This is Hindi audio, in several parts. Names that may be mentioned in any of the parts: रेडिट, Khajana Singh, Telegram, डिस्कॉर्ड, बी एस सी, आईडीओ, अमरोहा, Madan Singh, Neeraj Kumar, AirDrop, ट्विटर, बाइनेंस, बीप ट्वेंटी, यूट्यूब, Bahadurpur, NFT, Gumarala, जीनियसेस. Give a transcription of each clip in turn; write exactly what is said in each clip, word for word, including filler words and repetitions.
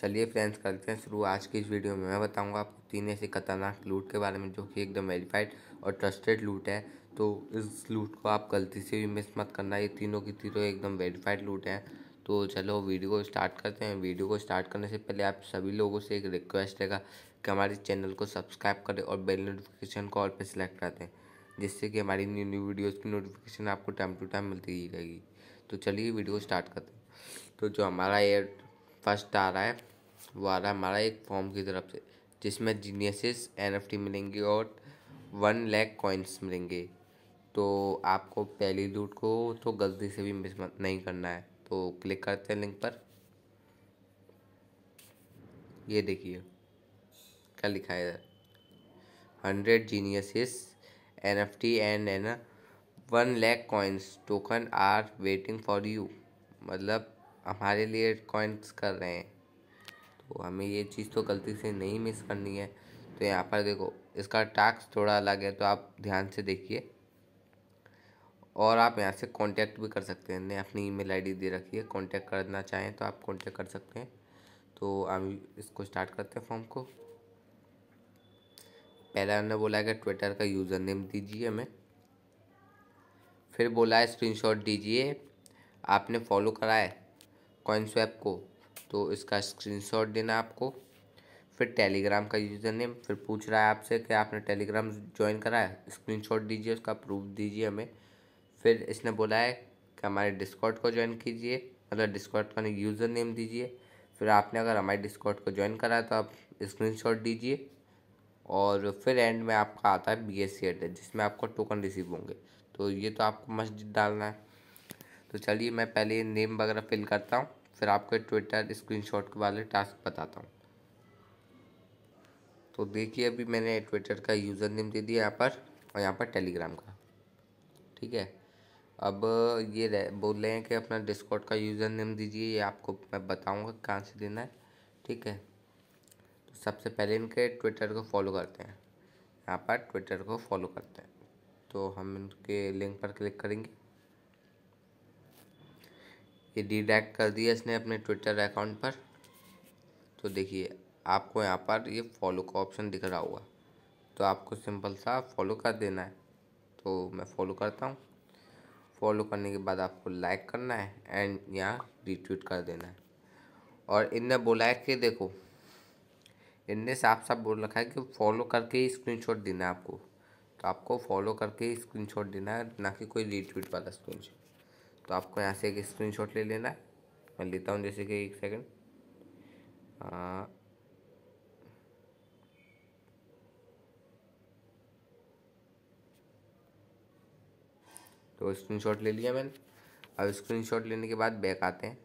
चलिए फ्रेंड्स करते हैं शुरू। आज की इस वीडियो में मैं बताऊंगा आपको तीन ऐसे खतरनाक लूट के बारे में जो कि एकदम वेरीफाइड और ट्रस्टेड लूट है। तो इस लूट को आप गलती से भी मिस मत करना, ये तीनों की तीनों एकदम वेरीफाइड लूट हैं। तो चलो वीडियो को स्टार्ट करते हैं। वीडियो को स्टार्ट करने से पहले आप सभी लोगों से एक रिक्वेस्ट रहेगा कि हमारे चैनल को सब्सक्राइब करें और बेल नोटिफिकेशन को ऑल पर सिलेक्ट कर दें, जिससे कि हमारी न्यू न्यू वीडियोज़ की नोटिफिकेशन आपको टाइम टू टाइम मिलती रहेगी। तो चलिए वीडियो को स्टार्ट करते हैं। तो जो हमारा ये फर्स्ट आ रहा है वो आ रहा है हमारा एक फॉर्म की तरफ से, जिसमें जीनियसेस एनएफटी मिलेंगे और वन लाख कॉइन्स मिलेंगे। तो आपको पहली लूट को तो गलती से भी मिस नहीं करना है। तो क्लिक करते हैं लिंक पर। ये देखिए क्या लिखा है इधर, हंड्रेड जीनियसेस एनएफटी एंड है ना one lakh coins token are waiting for you. मतलब हमारे लिए कॉइन्स कर रहे हैं, तो हमें ये चीज़ तो गलती से नहीं मिस करनी है। तो यहाँ पर देखो इसका टास्क थोड़ा अलग है, तो आप ध्यान से देखिए। और आप यहाँ से कांटेक्ट भी कर सकते हैं, अपनी ईमेल आईडी दे रखी है, कांटेक्ट करना चाहें तो आप कांटेक्ट कर सकते हैं। तो हम इसको स्टार्ट करते हैं फॉर्म को। पहला हमने बोला है कि ट्विटर का यूज़र नेम दीजिए हमें, फिर बोला है स्क्रीनशॉट दीजिए आपने फॉलो करा है कॉइन स्वैप को, तो इसका स्क्रीनशॉट देना आपको। फिर टेलीग्राम का यूज़र नेम, फिर पूछ रहा है आपसे कि आपने टेलीग्राम ज्वाइन करा है, स्क्रीनशॉट दीजिए उसका, प्रूफ दीजिए हमें। फिर इसने बोला है कि हमारे डिस्कॉर्ड को ज्वाइन कीजिए, मतलब डिस्कॉर्ड का यूज़र नेम दीजिए। फिर आपने अगर हमारे डिस्कॉर्ड को ज्वाइन करा है तो आप स्क्रीनशॉट दीजिए। और फिर एंड में आपका आता है बी एस सी एड्रेस, जिसमें आपको टोकन रिसीव होंगे। तो ये तो आपको मस्त डालना है। तो चलिए मैं पहले नेम वगैरह फिल करता हूँ, फिर आपको ट्विटर स्क्रीनशॉट के वाले टास्क बताता हूँ। तो देखिए अभी मैंने ट्विटर का यूज़र नेम दे दिया यहाँ पर, और यहाँ पर टेलीग्राम का, ठीक है। अब ये बोल रहे हैं कि अपना डिस्कॉर्ड का यूज़र नेम दीजिए, ये आपको मैं बताऊँगा कहाँ से देना है, ठीक है। तो सबसे पहले इनके ट्विटर को फॉलो करते हैं, यहाँ पर ट्विटर को फॉलो करते हैं। तो हम इनके लिंक पर क्लिक करेंगे। ये डिडैक्ट कर दिया इसने अपने ट्विटर अकाउंट पर। तो देखिए आपको यहाँ पर ये फॉलो का ऑप्शन दिख रहा होगा, तो आपको सिंपल सा फॉलो कर देना है। तो मैं फॉलो करता हूँ। फॉलो करने के बाद आपको लाइक करना है एंड यहाँ रीट्वीट कर देना है। और इनने बोला है कि देखो, इनने साफ साफ बोल रखा है कि फॉलो करके ही स्क्रीनशॉट देना है आपको, तो आपको फॉलो करके ही स्क्रीनशॉट देना है, ना कि कोई रीट्वीट वाला स्क्रीनशॉट। तो आपको यहाँ से एक स्क्रीनशॉट ले लेना है, मैं लेता हूँ जैसे कि एक सेकंड। तो स्क्रीनशॉट ले लिया मैंने। अब स्क्रीनशॉट लेने के बाद बैक आते हैं,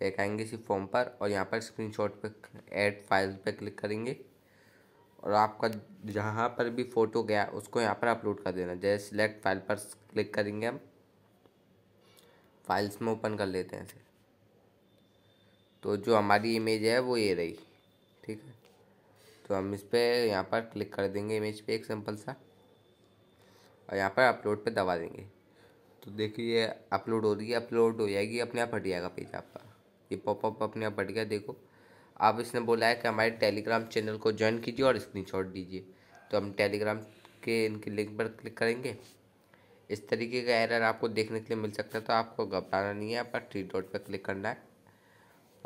बैक आएंगे इसी फॉर्म पर, और यहाँ पर स्क्रीनशॉट पे ऐड फाइल पे क्लिक करेंगे। और आपका जहाँ पर भी फ़ोटो गया उसको यहाँ पर अपलोड कर देना। जैसे सिलेक्ट फाइल पर क्लिक करेंगे, हम फाइल्स में ओपन कर लेते हैं इसे। तो जो हमारी इमेज है वो ये रही, ठीक है। तो हम इस पर यहाँ पर क्लिक कर देंगे इमेज पे, एक सिंपल सा, और यहाँ पर अपलोड पे दबा देंगे। तो देखिए अपलोड हो रही है, अपलोड हो जाएगी, अपने आप हट जाएगा पेज आपका। ये पॉपअप अपने आप हट गया, देखो। अब इसने बोला है कि हमारे टेलीग्राम चैनल को ज्वाइन कीजिए और स्क्रीनशॉट दीजिए। तो हम टेलीग्राम के इनके लिंक पर क्लिक करेंगे। इस तरीके का एरर आपको देखने के लिए मिल सकता है, तो आपको घबराना नहीं है। यहाँ पर थ्री डॉट पर क्लिक करना है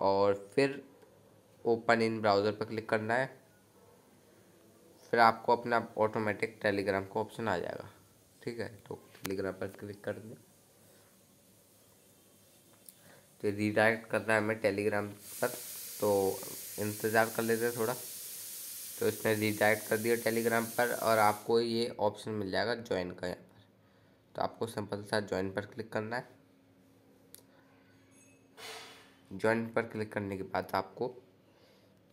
और फिर ओपन इन ब्राउज़र पर क्लिक करना है। फिर आपको अपना ऑटोमेटिक टेलीग्राम का ऑप्शन आ जाएगा, ठीक है। तो टेलीग्राम पर क्लिक कर दें। तो रीडायरेक्ट करना है हमें टेलीग्राम पर, तो इंतज़ार कर लेते हैं थोड़ा। तो इसने रीडायरेक्ट कर दिया टेलीग्राम पर, और आपको ये ऑप्शन मिल जाएगा ज्वाइन का। तो आपको सिंपल सा ज्वाइन पर क्लिक करना है। ज्वाइन पर क्लिक करने के बाद आपको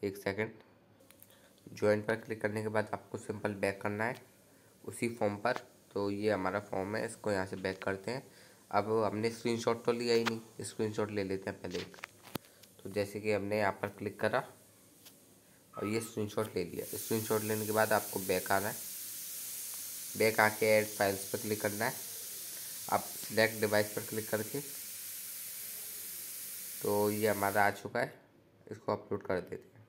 एक सेकंड ज्वाइन पर क्लिक करने के बाद आपको सिंपल बैक करना है उसी फॉर्म पर। तो ये हमारा फॉर्म है, इसको यहाँ से बैक करते हैं। अब हमने स्क्रीनशॉट तो लिया ही नहीं, स्क्रीनशॉट ले लेते हैं पहले एक। तो जैसे कि हमने यहाँ पर क्लिक करा और ये स्क्रीनशॉट ले लिया। स्क्रीनशॉट लेने के बाद आपको बैक आना है, बैक आके ऐड फाइल्स पर क्लिक करना है। आप सिलेक्ट डिवाइस पर क्लिक करके, तो ये हमारा आ चुका है। इसको अपलोड कर देते हैं।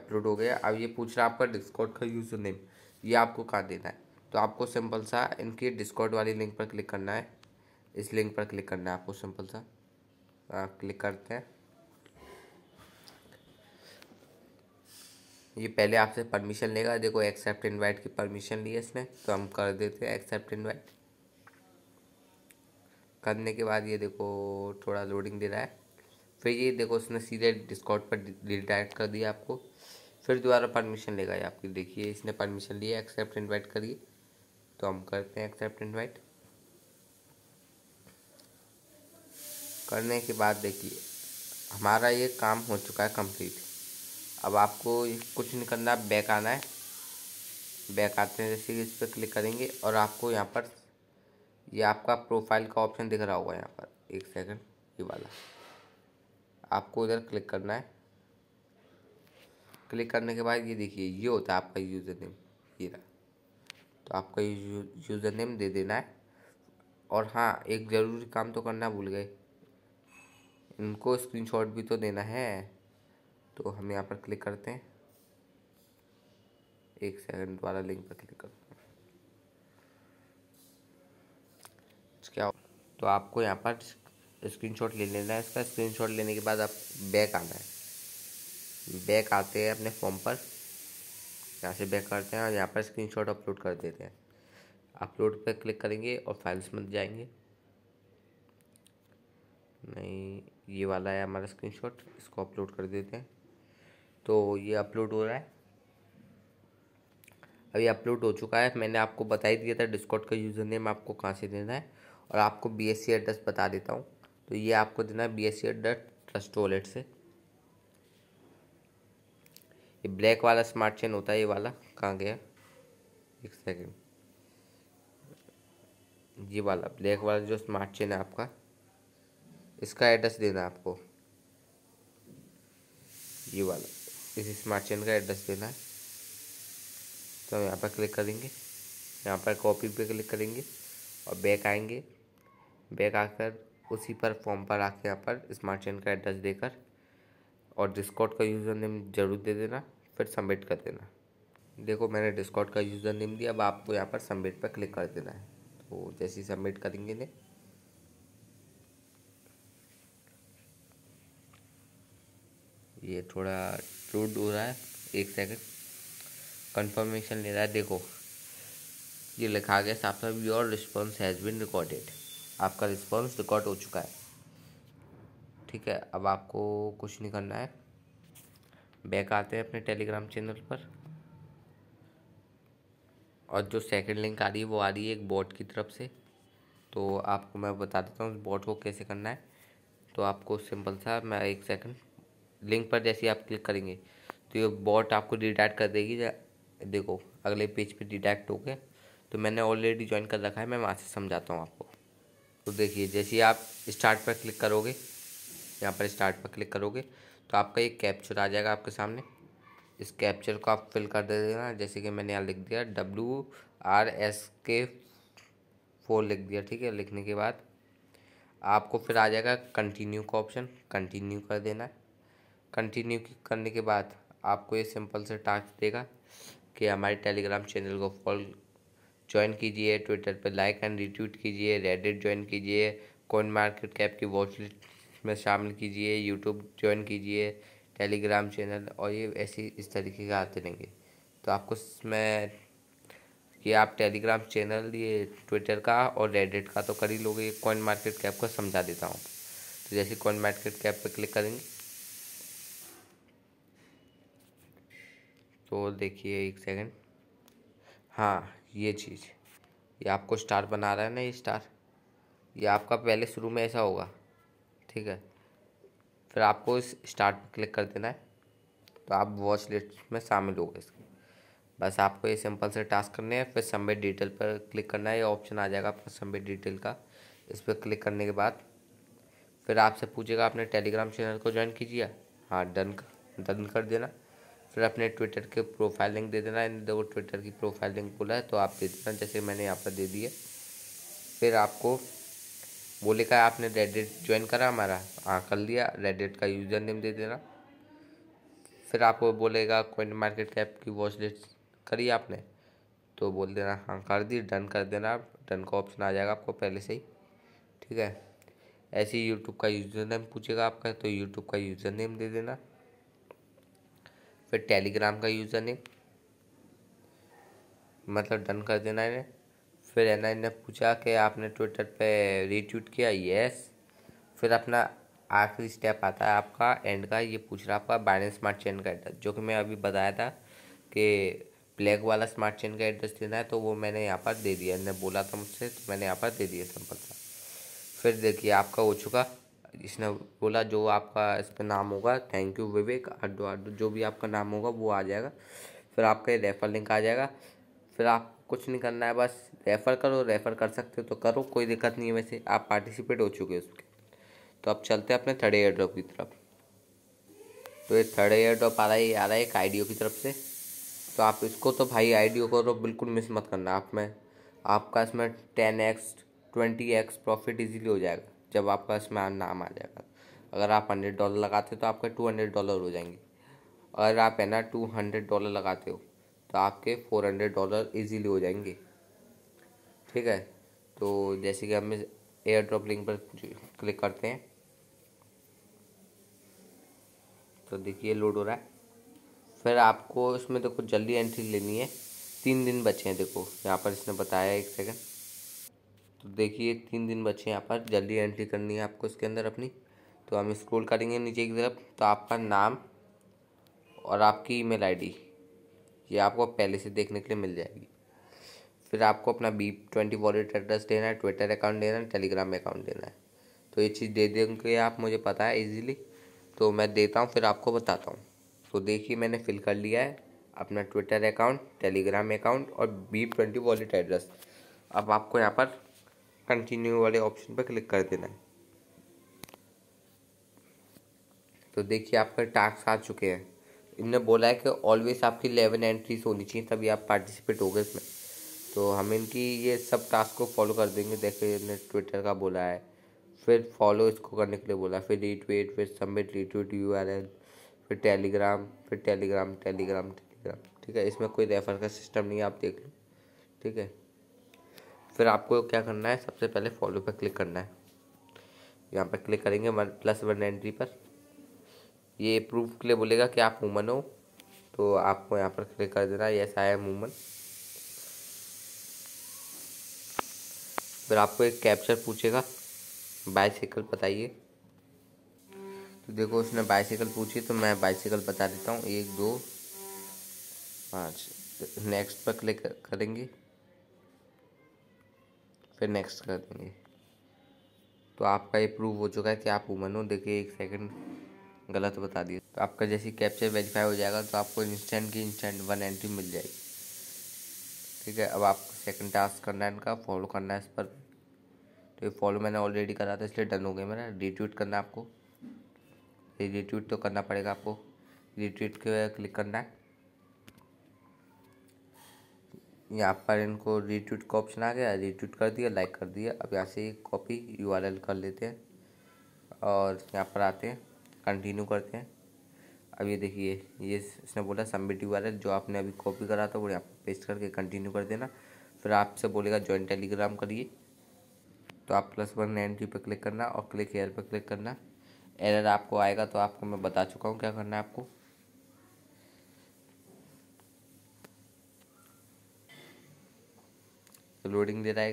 अपलोड हो गया। अब ये पूछ रहा है आपका डिस्कॉर्ड का यूजर नेम, ये आपको कहाँ देना है। तो आपको सिंपल सा इनकी डिस्कॉर्ड वाली लिंक पर क्लिक करना है, इस लिंक पर क्लिक करना है आपको। सिंपल सा आ, क्लिक करते हैं। ये पहले आपसे परमिशन लेगा, देखो एक्सेप्ट इनवाइट की परमिशन ली है इसने, तो हम कर देते हैं एक्सेप्ट इनवाइट। करने के बाद ये देखो थोड़ा लोडिंग दे रहा है, फिर ये देखो उसने सीधे डिस्कॉर्ड पर रिडायरेक्ट कर दिया आपको। फिर दोबारा परमिशन लेगा ये आपकी, देखिए इसने परमिशन लिया, एक्सेप्ट इनवाइट करिए, तो हम करते हैं एक्सेप्ट इनवाइट। करने के बाद देखिए हमारा ये काम हो चुका है कंप्लीट। अब आपको कुछ नहीं करना, बैक आना है। बैक आते हैं जैसे इस पर क्लिक करेंगे और आपको यहाँ पर ये आपका प्रोफाइल का ऑप्शन दिख रहा होगा यहाँ पर, एक सेकंड, ये वाला आपको इधर क्लिक करना है। क्लिक करने के बाद ये देखिए ये होता है आपका यूज़र नेम, ये रहा। तो आपका यूज़र नेम दे देना है। और हाँ, एक ज़रूरी काम तो करना भूल गए, इनको स्क्रीनशॉट भी तो देना है। तो हम यहाँ पर क्लिक करते हैं, एक सेकंड वाला लिंक पर क्लिक करते हैं। क्या तो आपको यहाँ पर स्क्रीनशॉट ले लेना है इसका। स्क्रीनशॉट लेने के बाद आप बैक आना है। बैक आते हैं अपने फॉर्म पर, यहाँ से बैक करते हैं और यहाँ पर स्क्रीनशॉट अपलोड कर देते हैं। अपलोड पर क्लिक करेंगे और फाइल्स में जाएंगे। नहीं, ये वाला है हमारा स्क्रीनशॉट, इसको अपलोड कर देते हैं। तो ये अपलोड हो रहा है, अभी अपलोड हो चुका है। मैंने आपको बता ही दिया था डिस्कॉर्ड का यूज़र नेम आपको कहाँ से देना है। और आपको बी एस सी एड्रेस बता देता हूँ, तो ये आपको देना है बी एस सी address trust wallet से। ये ब्लैक वाला स्मार्ट चेन होता है, ये वाला कहाँ गया, एक सेकेंड, ये वाला ब्लैक वाला जो स्मार्ट चेन है आपका, इसका एड्रेस देना है आपको। ये वाला इस स्मार्ट चेन का एड्रेस देना है। तो हम यहाँ पर क्लिक करेंगे, यहाँ पर कॉपी पे क्लिक करेंगे और बैक आएंगे। बैक आकर उसी पर फॉर्म पर आके यहाँ पर स्मार्ट चेन का एड्रेस देकर और डिस्कॉर्ड का यूज़र नेम जरूर दे देना, फिर सबमिट कर देना। देखो मैंने डिस्कॉर्ड का यूज़र नेम दिया, अब आपको यहाँ पर सबमिट पर क्लिक कर देना है। तो जैसे ही सबमिट करेंगे ने ये थोड़ा लोड हो रहा है, एक सेकंड, कंफर्मेशन ले रहा है। देखो ये लिखा गया साफ साफ, your response has been recorded, आपका रिस्पॉन्स रिकॉर्ड हो चुका है। ठीक है, अब आपको कुछ नहीं करना है। बैक आते हैं अपने टेलीग्राम चैनल पर और जो सेकंड लिंक आ रही है वो आ रही है एक बॉट की तरफ से। तो आपको मैं बता देता हूँ उस बॉट को कैसे करना है। तो आपको सिंपल सा, मैं एक सेकंड, लिंक पर जैसे आप क्लिक करेंगे तो ये बॉट आपको रिडायरेक्ट कर देगी। देखो अगले पेज पे रिडायरेक्ट हो गया, तो मैंने ऑलरेडी ज्वाइन कर रखा है, मैं वहाँ से समझाता हूँ आपको। तो देखिए जैसे ही आप स्टार्ट पर क्लिक करोगे, यहाँ पर स्टार्ट पर क्लिक करोगे तो आपका एक कैप्चर आ जाएगा आपके सामने। इस कैप्चर को आप फिल कर दे देना, जैसे कि मैंने यहाँ लिख दिया W R S K four लिख दिया। ठीक है, लिखने के बाद आपको फिर आ जाएगा कंटिन्यू का ऑप्शन, कंटिन्यू कर देना है। कंटिन्यू करने के बाद आपको ये सिंपल से टास्क देगा कि हमारे टेलीग्राम चैनल को फॉलो ज्वाइन कीजिए, ट्विटर पर लाइक एंड रिट्वीट कीजिए, रेडिट ज्वाइन कीजिए, कॉइन मार्केट कैप की वॉच लिस्ट में शामिल कीजिए, यूट्यूब ज्वाइन कीजिए, टेलीग्राम चैनल, और ये ऐसी इस तरीके के आते रहेंगे। तो आपको इसमें कि आप टेलीग्राम चैनल, ये ट्विटर का और रेडिट का तो कर ही लोगे, कॉइन मार्केट कैप का समझा देता हूँ। तो जैसे कॉइन मार्केट कैप पर क्लिक करेंगे तो देखिए, एक सेकंड, हाँ ये चीज़, ये आपको स्टार बना रहा है ना, ये स्टार, ये आपका पहले शुरू में ऐसा होगा। ठीक है, फिर आपको इस स्टार पर क्लिक कर देना है, तो आप वॉच लिस्ट में शामिल हो गए इसके। बस आपको ये सिंपल से टास्क करने हैं, फिर सबमिट डिटेल पर क्लिक करना है। ये ऑप्शन आ जाएगा आपका सबमिट डिटेल का, इस पर क्लिक करने के बाद फिर आपसे पूछेगा आपने टेलीग्राम चैनल को ज्वाइन कीजिए, हाँ डन डन कर देना। फिर अपने ट्विटर के प्रोफाइल लिंक दे देना, देखो ट्विटर की प्रोफाइल लिंक बोला है तो आप दे देना, जैसे मैंने यहाँ पर दे दी है। फिर आपको बोले का आपने रेडिट ज्वाइन करा हमारा, हाँ कर लिया, रेडिट का यूज़र नेम दे देना। फिर आपको बोलेगा कॉइन मार्केट कैप की वॉच लिस्ट करी आपने, तो बोल देना हाँ कर दी, डन कर देना आप, डन का ऑप्शन आ जाएगा आपको पहले से ही, ठीक है। ऐसे ही यूट्यूब का यूज़र नेम पूछेगा आपका, तो यूट्यूब का यूज़र नेम दे देना। फिर टेलीग्राम का यूज़र नेम मतलब डन कर देना है। फिर है ना, इन्हें पूछा कि आपने ट्विटर पे रीट्वीट किया, यस। फिर अपना आखिरी स्टेप आता है आपका एंड का, ये पूछ रहा आपका बाइनेंस स्मार्ट चेन का एड्रेस, जो कि मैं अभी बताया था कि ब्लैक वाला स्मार्ट चेन का एड्रेस देना है, तो वो मैंने यहाँ पर दे दिया, इन्हें बोला था मुझसे तो मैंने यहाँ पर दे दिया सिंपल सा। फिर देखिए आपका हो चुका, इसने बोला जो आपका इस पर नाम होगा, थैंक यू विवेक अड्डो अड्डो जो भी आपका नाम होगा वो आ जाएगा। फिर आपका रेफर लिंक आ जाएगा। फिर आप कुछ नहीं करना है, बस रेफ़र करो, रेफ़र कर सकते हो तो करो, कोई दिक्कत नहीं है, वैसे आप पार्टिसिपेट हो चुके हो उसके। तो अब चलते हैं अपने थर्ड एयर ड्रॉप की तरफ। तो ये थर्ड एयर ड्रॉप आ रहा है आ रहा है एक आईडीओ की तरफ से, तो आप इसको तो भाई आईडीओ को तो बिल्कुल मिस मत करना। आप में आपका इसमें ten X twenty X profit easily हो जाएगा जब आपका इसमें नाम आ जाएगा। अगर आप हंड्रेड डॉलर लगाते हो तो आपके टू हंड्रेड डॉलर हो जाएंगे, अगर आप है ना टू हंड्रेड डॉलर लगाते हो तो आपके फोर हंड्रेड डॉलर ईजीली हो जाएंगे, ठीक है। तो जैसे कि हम एयर ड्रॉप लिंक पर क्लिक करते हैं तो देखिए लोड हो रहा है। फिर आपको इसमें देखो जल्दी एंट्री लेनी है, तीन दिन बचे हैं, देखो यहाँ पर इसने बताया एक सेकंड। तो देखिए तीन दिन बचे हैं, यहाँ पर जल्दी एंट्री करनी है आपको इसके अंदर अपनी। तो हम स्क्रॉल करेंगे नीचे की तरफ, तो आपका नाम और आपकी ईमेल आईडी ये आपको पहले से देखने के लिए मिल जाएगी। फिर आपको अपना बीप ट्वेंटी वॉलेट एड्रेस देना है, ट्विटर अकाउंट देना है, टेलीग्राम अकाउंट देना है। तो ये चीज़ दे देंगे आप, मुझे पता है इजीली, तो मैं देता हूँ फिर आपको बताता हूँ। तो देखिए मैंने फिल कर लिया है अपना ट्विटर अकाउंट, टेलीग्राम अकाउंट और बीप ट्वेंटी वॉलेट एड्रेस। अब आपको यहाँ पर कंटिन्यू वाले ऑप्शन पर क्लिक कर देना है। तो देखिए आपके टास्क आ चुके हैं। इनने बोला है कि ऑलवेज आपकी इलेवन एंट्रीज होनी चाहिए तभी आप पार्टिसिपेट हो गए इसमें, तो हम इनकी ये सब टास्क को फॉलो कर देंगे। देखिए इन्होंने ट्विटर का बोला है, फिर फॉलो इसको करने के लिए बोला, फिर रीट्वीट, फिर submit retweet U R L, फिर टेलीग्राम, फिर टेलीग्राम टेलीग्राम टेलीग्राम ठीक है। इसमें कोई रेफर का सिस्टम नहीं है, आप देख लो, ठीक है। फिर आपको क्या करना है, सबसे पहले फॉलो पर क्लिक करना है। यहाँ पर क्लिक करेंगे प्लस वन एंट्री पर, ये प्रूफ के लिए बोलेगा कि आप वूमन हो, तो आपको यहाँ पर क्लिक कर देना, यस आई एम वूमन। फिर आपको एक कैप्चर पूछेगा, बाइसाइकिल बताइए। तो देखो उसने बाइसाइकिल पूछी तो मैं बाइसाइकिल बता देता हूँ, एक दो पाँच। नेक्स्ट पर क्लिक करेंगे, फिर नेक्स्ट कर देंगे। तो आपका ये प्रूफ हो चुका है कि आप वूमन हो। देखिए एक सेकंड गलत बता दिया, तो आपका जैसे कैप्चर वेरीफाई हो जाएगा तो आपको इंस्टेंट की इंस्टेंट वन एंट्री मिल जाएगी, ठीक है। अब आपको सेकंड टास्क करना है, इनका फॉलो करना है इस पर। तो ये फॉलो मैंने ऑलरेडी करा था इसलिए डन हो गया मेरा। रीट्वीट करना है आपको, रीट्वीट तो करना पड़ेगा आपको, रीट्वीट के क्लिक करना है। यहाँ पर इनको रीट्वीट का ऑप्शन आ गया, रीट्वीट कर दिया, लाइक कर दिया। अब यहाँ से कॉपी यू आर एल कर लेते हैं और यहाँ पर आते हैं, कंटिन्यू करते हैं। अब ये देखिए ये इसने बोला सबमिट यू आर एल, जो आपने अभी कॉपी करा था वो यहाँ पर पेस्ट करके कंटिन्यू कर देना। फिर आपसे बोलेगा ज्वाइन टेलीग्राम करिए, तो आप प्लस वन एंट्री पर क्लिक करना और क्लिक हेयर पर क्लिक करना। एरर आपको आएगा तो आपको मैं बता चुका हूँ क्या करना है आपको। तो लोडिंग दे रहा है,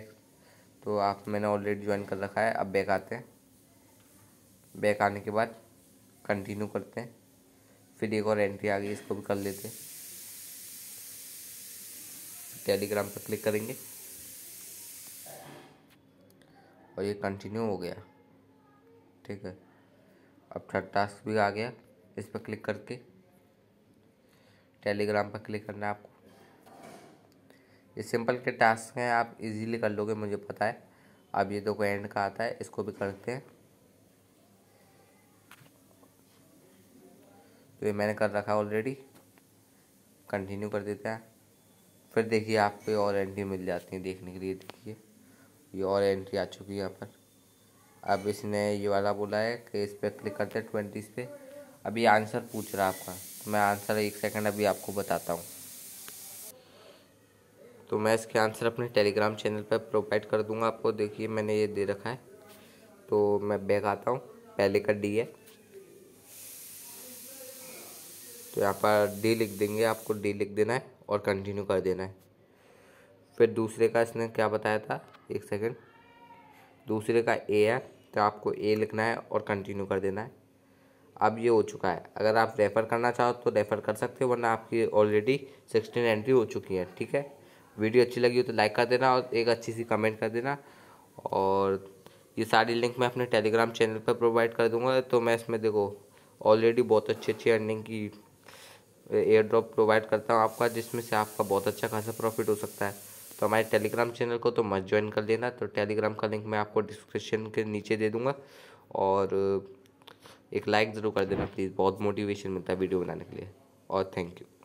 तो आप मैंने ऑलरेडी ज्वाइन कर रखा है। अब बैक आते हैं, बैक आने के बाद कंटिन्यू करते हैं। फिर एक और एंट्री आ गई, इसको भी कर लेते हैं। टेलीग्राम पर क्लिक करेंगे और ये कंटिन्यू हो गया, ठीक है। अब थर्ड टास्क भी आ गया, इस पर क्लिक करके टेलीग्राम पर क्लिक करना है आपको। ये सिंपल के टास्क हैं, आप इजीली कर लोगे, मुझे पता है। अब ये देखो एंड का आता है, इसको भी करते हैं। तो ये मैंने कर रखा है ऑलरेडी, कंटिन्यू कर देते हैं। फिर देखिए आपको और एंट्री मिल जाती है देखने के लिए। देखिए ये और एंट्री आ चुकी है यहाँ पर, अब इसने ये वाला बोला है कि इस पर क्लिक करते हैं ट्वेंटी पे। अभी आंसर पूछ रहा है आपका, तो मैं आंसर एक सेकंड अभी आपको बताता हूँ। तो मैं इसके आंसर अपने टेलीग्राम चैनल पर प्रोवाइड कर दूंगा आपको। देखिए मैंने ये दे रखा है, तो मैं बैक आता हूँ। पहले का डी है तो यहाँ पर डी लिख देंगे, आपको डी लिख देना है और कंटिन्यू कर देना है। फिर दूसरे का इसने क्या बताया था, एक सेकंड, दूसरे का ए है तो आपको ए लिखना है और कंटिन्यू कर देना है। अब ये हो चुका है, अगर आप रेफ़र करना चाहो तो रेफ़र कर सकते हो, वरना आपकी ऑलरेडी सिक्सटीन एंट्री हो चुकी है। ठीक है, वीडियो अच्छी लगी हो तो लाइक कर देना और एक अच्छी सी कमेंट कर देना। और ये सारी लिंक मैं अपने टेलीग्राम चैनल पर प्रोवाइड कर दूंगा। तो मैं इसमें देखो ऑलरेडी बहुत अच्छी अच्छी अर्निंग की एयर ड्रॉप प्रोवाइड करता हूँ आपका, जिसमें से आपका बहुत अच्छा खासा प्रॉफिट हो सकता है। तो हमारे टेलीग्राम चैनल को तो मत ज्वाइन कर लेना। तो टेलीग्राम का लिंक मैं आपको डिस्क्रिप्शन के नीचे दे दूँगा और एक लाइक ज़रूर कर देना प्लीज़, बहुत मोटिवेशन मिलता है वीडियो बनाने के लिए। और थैंक यू।